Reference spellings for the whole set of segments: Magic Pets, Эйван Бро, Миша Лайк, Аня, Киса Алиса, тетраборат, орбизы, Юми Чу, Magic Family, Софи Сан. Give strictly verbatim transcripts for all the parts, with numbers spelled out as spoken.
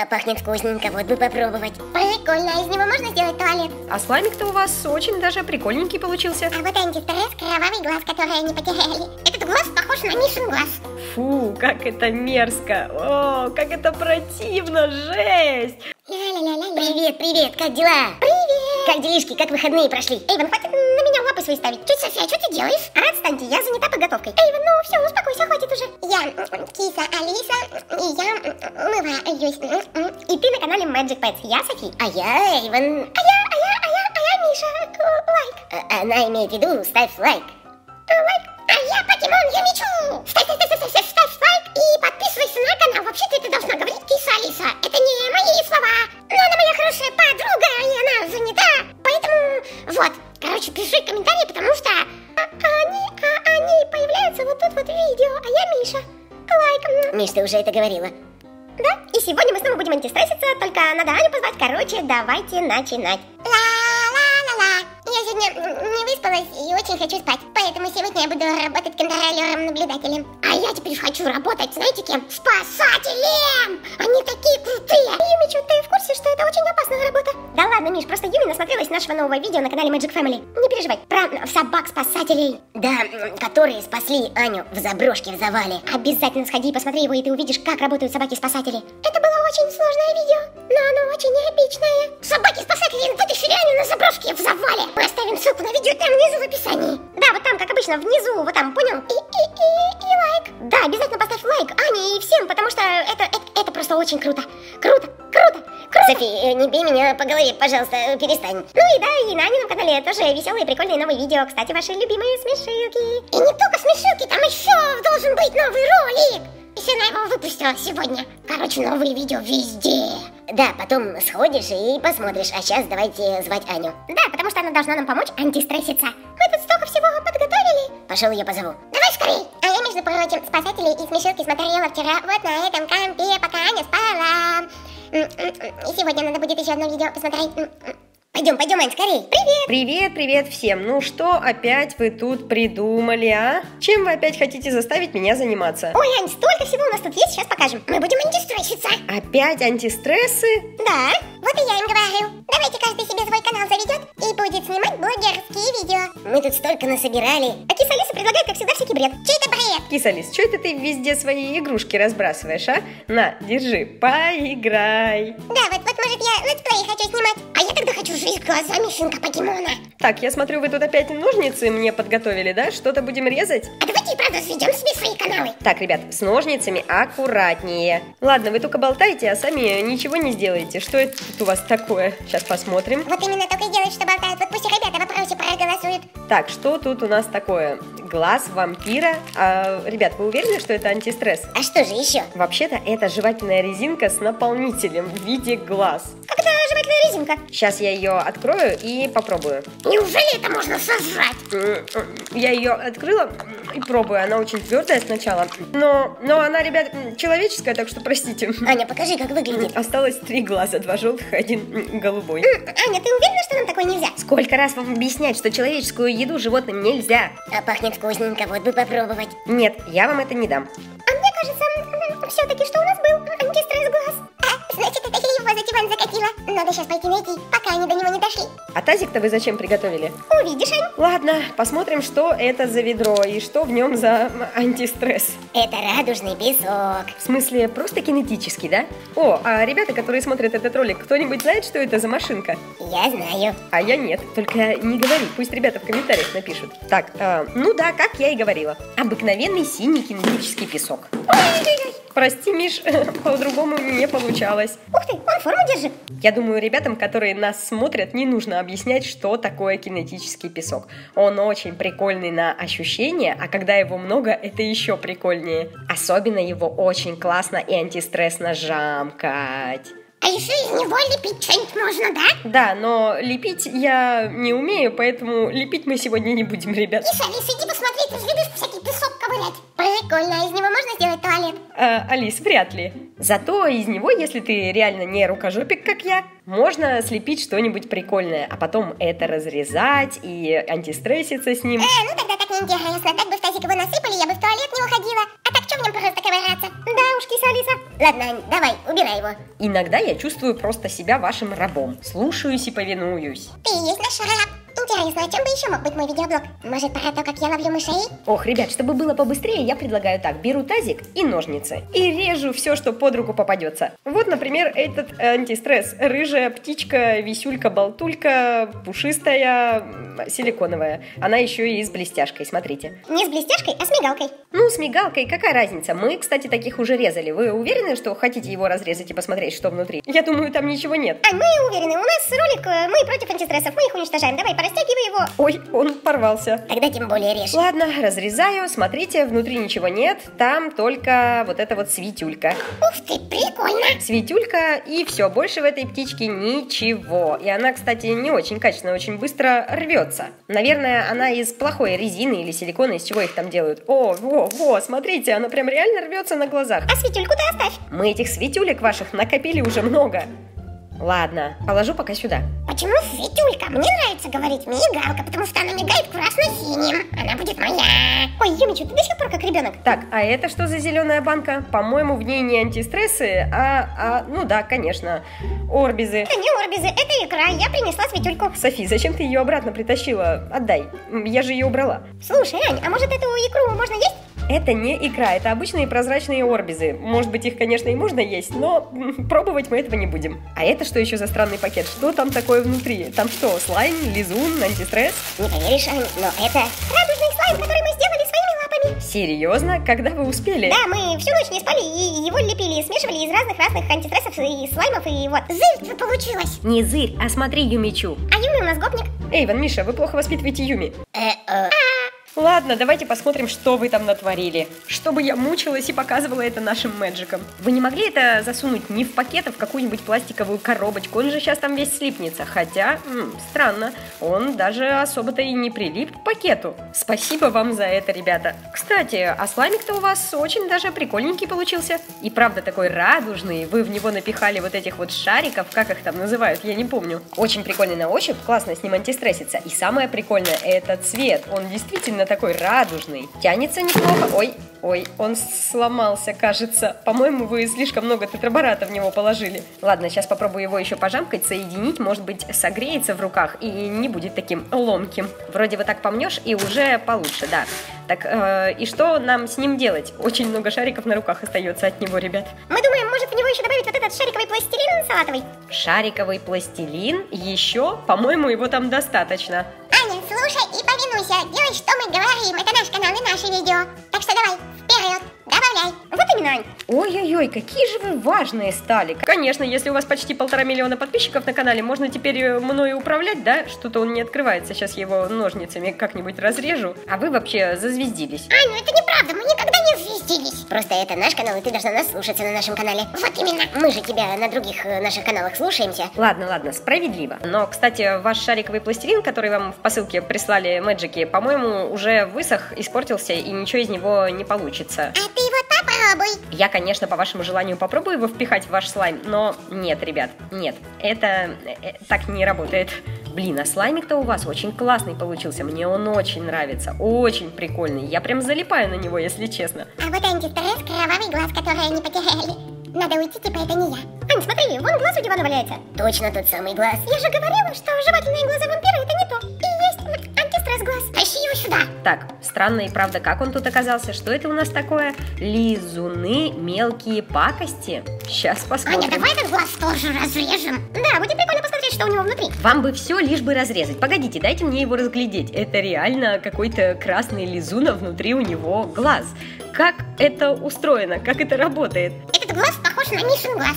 А пахнет вкусненько, вот бы попробовать. Прикольно, а из него можно сделать туалет? А слаймик-то у вас очень даже прикольненький получился. А вот антистресс, кровавый глаз, который они потеряли. Этот глаз похож на Мишин глаз. Фу, как это мерзко. О, как это противно, жесть. Ля-ля-ля-ля-ля. Привет, привет, как дела? Привет. Как делишки, как выходные прошли? Эйван, хватит на меня лапы свои ставить. Тетя София, что ты делаешь? А, отстаньте, я занята подготовкой. Эйван, ну все, успокойся, хватит уже. Я Киса Алиса, и я умываюсь. И ты на канале Magic Pets. Я Софи, а я Эйван. А я, а я, а я, а я Миша Лайк. Она имеет в виду, ставь лайк. Лайк. А я покемон Юми Чу. Ставь, ставь, ставь, ставь, ставь лайк и подписывайся на канал. Вообще-то это должна говорить Киса Алиса. Это не мои слова. Но она моя хорошая подруга, и она занята. Поэтому вот, короче, пиши комментарии, потому что а, они, а, они появляются вот тут вот в видео. А я Миша. Лайк. Миш, ты уже это говорила. Да, и сегодня мы снова будем антистресситься, только надо Аню позвать. Короче, давайте начинать. Ла-ла-ла-ла. Я сегодня не выспалась и очень хочу спать. Поэтому сегодня я буду работать контролером-наблюдателем. А я теперь хочу работать, знаете кем? Спасателем! Они такие крутые! Юми, что ты в курсе, что это очень опасная работа? Да ладно, Миш, просто Юми насмотрелась нашего нового видео на канале Magic Family. Не переживай, про собак-спасателей. Да, которые спасли Аню в заброшке в завале. Обязательно сходи и посмотри его, и ты увидишь, как работают собаки-спасатели. Это было очень сложное видео, но оно очень эпичное. Собаки-спасатели вытащили Аню на заброшке в завале. Мы оставим ссылку на видео там внизу в описании. Да, вот там, как обычно, внизу, вот там, понял? И, и, и, и лайк. Да, обязательно поставь лайк Ане и всем, потому что это, это, это просто очень круто. Круто, круто, круто. Софи, не бей меня по голове, пожалуйста, перестань. Ну и да, и на Анином канале тоже веселые, прикольные новые видео. Кстати, ваши любимые смешилки. И не только смешилки, там еще должен быть новый ролик. Если она его выпустила сегодня. Короче, новые видео везде. Да, потом сходишь и посмотришь. А сейчас давайте звать Аню. Да, потому что она должна нам помочь антистресситься. Мы тут столько всего подготовили. Пошел, я позову. Давай скорей. А я, между прочим, спасателей и смешилки смотрела вчера вот на этом компе, пока Аня спала. И сегодня надо будет еще одно видео посмотреть. Пойдем, пойдем, Ань, скорей. Привет! Привет, привет всем. Ну что опять вы тут придумали, а? Чем вы опять хотите заставить меня заниматься? Ой, Ань, столько всего у нас тут есть, сейчас покажем. Мы будем антистресситься. Опять антистрессы? Да, вот и я им говорю. Давайте каждый себе свой канал заведет и будет снимать блогерские видео. Мы тут столько насобирали. А Киса Алиса предлагает, как всегда, всякий бред. Че это бред? Киса Алис, что это ты везде свои игрушки разбрасываешь, а? На, держи, поиграй. Да, вот, вот может я летсплей хочу снимать. А я тогда хочу жить с глазами щенка-покемона. Так, я смотрю, вы тут опять ножницы мне подготовили, да? Что-то будем резать? А давайте, правда, заведем себе свои каналы. Так, ребят, с ножницами аккуратнее. Ладно, вы только болтаете, а сами ничего не сделаете. Что это тут у вас такое? Сейчас посмотрим. Вот именно только и делают, что болтают. Вот пусть ребята в вопросе проголосуют. Так, что тут у нас такое? Глаз вампира. А, ребят, вы уверены, что это антистресс? А что же еще? Вообще-то это жевательная резинка с наполнителем в виде глаз. Как это жевательная резинка? Сейчас я ее открою и попробую. Неужели это можно сожрать? Я ее открыла и пробую. Она очень твердая сначала. Но, но она, ребят, человеческая, так что простите. Аня, покажи, как выглядит. Осталось три глаза, два желтых, один голубой. Аня, ты уверена, что нам такое нельзя? Сколько раз вам объяснять, что человеческую еду животным нельзя? А пахнет вкусненько, вот бы попробовать. Нет, я вам это не дам. А мне кажется, все-таки что у нас был антистресс-глаз. А, значит, это я его за диван закатила. Надо сейчас пойти найти, пока они до него не дошли. А тазик-то вы зачем приготовили? Увидишь, Ань. Ладно, посмотрим, что это за ведро и что в нем за антистресс. Это радужный песок. В смысле, просто кинетический, да? О, а ребята, которые смотрят этот ролик, кто-нибудь знает, что это за машинка? Я знаю. А я нет, только не говори, пусть ребята в комментариях напишут. Так, э, ну да, как я и говорила. Обыкновенный синий кинетический песок. Ой-ой-ой. Прости, Миш, по-другому не получалось. Ух ты, он форму держит. Я думаю, ребятам, которые нас смотрят, не нужно объяснять, что такое кинетический песок. Он очень прикольный на ощущение, а когда его много, это еще прикольнее. Особенно его очень классно и антистрессно жамкать. А еще из него лепить что-нибудь можно, да? Да, но лепить я не умею, поэтому лепить мы сегодня не будем, ребят. Киса, Алиса, иди посмотри, ты же любишь всякий песок ковырять. Прикольно, а из него можно сделать туалет? А, Алис, вряд ли. Зато из него, если ты реально не рукожопик, как я, можно слепить что-нибудь прикольное, а потом это разрезать и антистресситься с ним. А, ну тогда так неинтересно. Так бы в тазик его насыпали, я бы в туалет не уходила. А так что в нем просто ковыряться. Да уж, Киса Алиса. Ладно, давай, убирай его. Иногда я чувствую просто себя вашим рабом. Слушаюсь и повинуюсь. Ты и есть наш раб. Интересно, о чем бы еще мог быть мой видеоблог? Может, про то, как я ловлю мышей? Ох, ребят, чтобы было побыстрее, я предлагаю так. Беру тазик и ножницы. И режу все, что под руку попадется. Вот, например, этот антистресс. Рыжая птичка, висюлька, болтулька, пушистая, силиконовая. Она еще и с блестяшкой, смотрите. Не с блестяшкой, а с мигалкой. Ну, с мигалкой какая разница? Мы, кстати, таких уже резали. Вы уверены, что хотите его разрезать и посмотреть, что внутри? Я думаю, там ничего нет. А мы уверены. У нас ролик, мы против антистрессов. Мы их уничтожаем. Давай, пора. Растягивай его. Ой, он порвался. Тогда тем более режь. Ладно, разрезаю. Смотрите, внутри ничего нет. Там только вот эта вот светюлька. Ух ты, прикольно. Светюлька и все. Больше в этой птичке ничего. И она, кстати, не очень качественная, очень быстро рвется. Наверное, она из плохой резины или силикона, из чего их там делают. О, во, во, смотрите, она прям реально рвется на глазах. А светюльку-то оставь. Мы этих светюлек ваших накопили уже много. Ладно, положу пока сюда. Почему светюлька? Мне нравится говорить мигалка, потому что она мигает красно-синим. Она будет моя. Ой, Юми Чу, ты до сих пор как ребенок. Так, а это что за зеленая банка? По-моему, в ней не антистрессы, а, а... ну да, конечно, орбизы. Это не орбизы, это икра, я принесла светюльку. Софи, зачем ты ее обратно притащила? Отдай, я же ее убрала. Слушай, Ань, а может эту икру можно есть? Это не икра, это обычные прозрачные орбизы. Может быть, их, конечно, и можно есть, но пробовать мы этого не будем. А это что еще за странный пакет? Что там такое внутри? Там что, слайм, лизун, антистресс? Не поверишь, Ань, но это радужный слайм, который мы сделали своими лапами. Серьезно? Когда вы успели? Да, мы всю ночь не спали и его лепили, и смешивали из разных-разных антистрессов и слаймов, и вот. Зырь-то получилось! Не зырь, а смотри, Юми Чу. А Юми у нас гопник. Эйван, Миша, вы плохо воспитываете Юми. Э-э. Ладно, давайте посмотрим, что вы там натворили. Чтобы я мучилась и показывала это нашим мэджикам. Вы не могли это засунуть не в пакет, а в какую-нибудь пластиковую коробочку? Он же сейчас там весь слипнется. Хотя, м, странно, он даже особо-то и не прилип к пакету. Спасибо вам за это, ребята. Кстати, а слаймик-то у вас очень даже прикольненький получился. И правда такой радужный. Вы в него напихали вот этих вот шариков, как их там называют, я не помню. Очень прикольный на ощупь, классно с ним антистрессится. И самое прикольное, это цвет. Он действительно такой радужный. Тянется неплохо. Ой, ой, он сломался, кажется. По-моему, вы слишком много тетрабората в него положили. Ладно, сейчас попробую его еще пожамкать, соединить. Может быть, согреется в руках и не будет таким ломким. Вроде вот так помнешь и уже получше, да. Так, э, и что нам с ним делать? Очень много шариков на руках остается от него, ребят. Мы думаем, может в него еще добавить вот этот шариковый пластилин салатовый? Шариковый пластилин? Еще? По-моему, его там достаточно. Аня, слушай и повинуйся. Делай, что мы говорим. Это наш канал и наши видео. Так что давай, вперед, добавляй. Вот именно, Ань. Ой-ой-ой, какие же вы важные стали. Конечно, если у вас почти полтора миллиона подписчиков на канале, можно теперь мною управлять, да? Что-то он не открывается. Сейчас я его ножницами как-нибудь разрежу. А вы вообще зазвездились. Ань, ну это неправда, мы никогда не звездились. Просто это наш канал, и ты должна нас слушаться на нашем канале. Вот именно. Мы же тебя на других наших каналах слушаемся. Ладно, ладно, справедливо. Но, кстати, ваш шариковый пластилин, который вам в посылке прислали мэджики, по-моему, уже высох, испортился, и ничего из него не получится. А ты его попробуй. Я, конечно, по вашему желанию попробую его впихать в ваш слайм, но нет, ребят, нет, это э, так не работает. Блин, а слаймик-то у вас очень классный получился, мне он очень нравится, очень прикольный, я прям залипаю на него, если честно. А вот антистресс, кровавый глаз, который они потеряли. Надо уйти, типа это не я. Ань, смотри, вон глаз у дивана валяется. Точно тот самый глаз. Я же говорила, что жевательные глаза вампира это не то. И есть антистресс-глаз. Тащи его сюда. Так, странно и правда, как он тут оказался? Что это у нас такое? Лизуны, мелкие пакости? Сейчас посмотрим. Аня, давай этот глаз тоже разрежем. Да, будет прикольно посмотреть, что у него внутри. Вам бы все лишь бы разрезать. Погодите, дайте мне его разглядеть. Это реально какой-то красный лизун, а внутри у него глаз. Как это устроено? Как это работает? Этот глаз похож на Мишин глаз.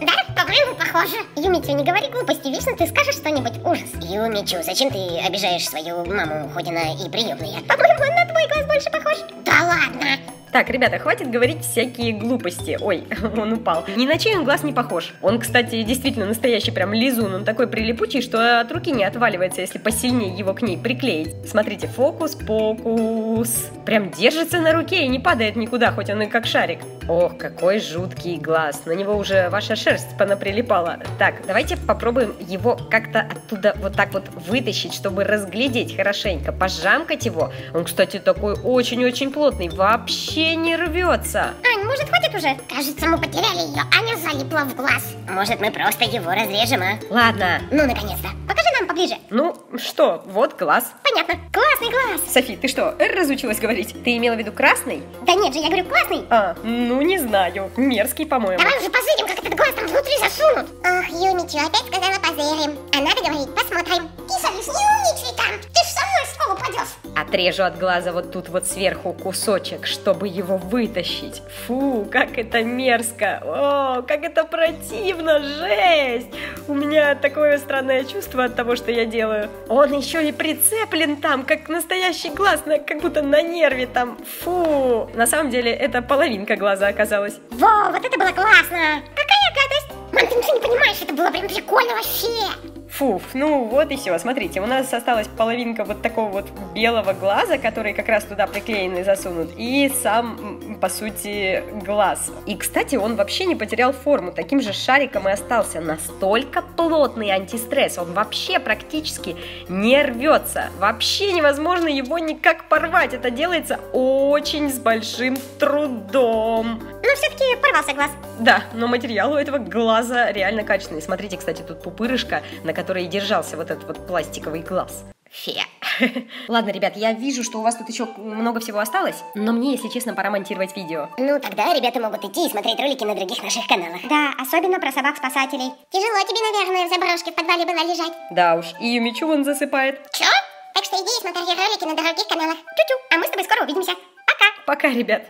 Да, по-моему, похоже. Юми Чу, не говори глупости, вечно ты скажешь что-нибудь ужас. Юми Чу, зачем ты обижаешь свою маму, хоть она и приемная? По-моему, он на твой глаз больше похож. Да ладно. Так, ребята, хватит говорить всякие глупости. Ой, он упал. Ни на чей он глаз не похож. Он, кстати, действительно настоящий прям лизун. Он такой прилипучий, что от руки не отваливается, если посильнее его к ней приклеить. Смотрите, фокус-покус. Прям держится на руке и не падает никуда, хоть он и как шарик. Ох, какой жуткий глаз. На него уже ваша шерсть понаприлипала. Так, давайте попробуем его как-то оттуда вот так вот вытащить, чтобы разглядеть хорошенько. Пожамкать его. Он, кстати, такой очень-очень плотный. Вообще не рвется. Ань, может, хватит уже? Кажется, мы потеряли ее. Аня залипла в глаз. Может, мы просто его разрежем, а? Ладно. Ну, наконец-то. Покажи нам поближе. Ну, что, вот глаз. Понятно. Классный глаз. Софи, ты что, разучилась говорить? Ты имела в виду красный? Да нет же, я говорю классный. А, ну. Ну, не знаю. Мерзкий, по-моему. Давай уже позырим, как этот глаз там внутри засунут. Ох, Юми Чу опять сказала позырим. А надо говорить, посмотрим. Киса, не умничай там. Ты ж со мной в школу пойдешь. Отрежу от глаза вот тут вот сверху кусочек, чтобы его вытащить. Фу, как это мерзко. О, как это противно, жесть. У меня такое странное чувство от того, что я делаю. Он еще и прицеплен там, как настоящий глаз, как будто на нерве там. Фу. На самом деле, это половинка глаза оказалось. Во, вот это было классно! Какая гадость! Мам, ты ничего не понимаешь, это было прям прикольно вообще! Фуф, ну вот и все, смотрите, у нас осталась половинка вот такого вот белого глаза, который как раз туда приклеенный засунут, и сам, по сути, глаз. И, кстати, он вообще не потерял форму, таким же шариком и остался, настолько плотный антистресс, он вообще практически не рвется, вообще невозможно его никак порвать, это делается очень с большим трудом. Но все-таки порвался глаз. Да, но материал у этого глаза реально качественный, смотрите, кстати, тут пупырышка, на который держался вот этот вот пластиковый глаз. Фе. Ладно, ребят, я вижу, что у вас тут еще много всего осталось, но мне, если честно, пора монтировать видео. Ну, тогда ребята могут идти и смотреть ролики на других наших каналах. Да, особенно про собак-спасателей. Тяжело тебе, наверное, в заброшке в подвале было лежать. Да уж, и Юми Чу вон засыпает. Че? Так что иди и смотри ролики на других каналах. Чу-чу, а мы с тобой скоро увидимся. Пока. Пока, ребят.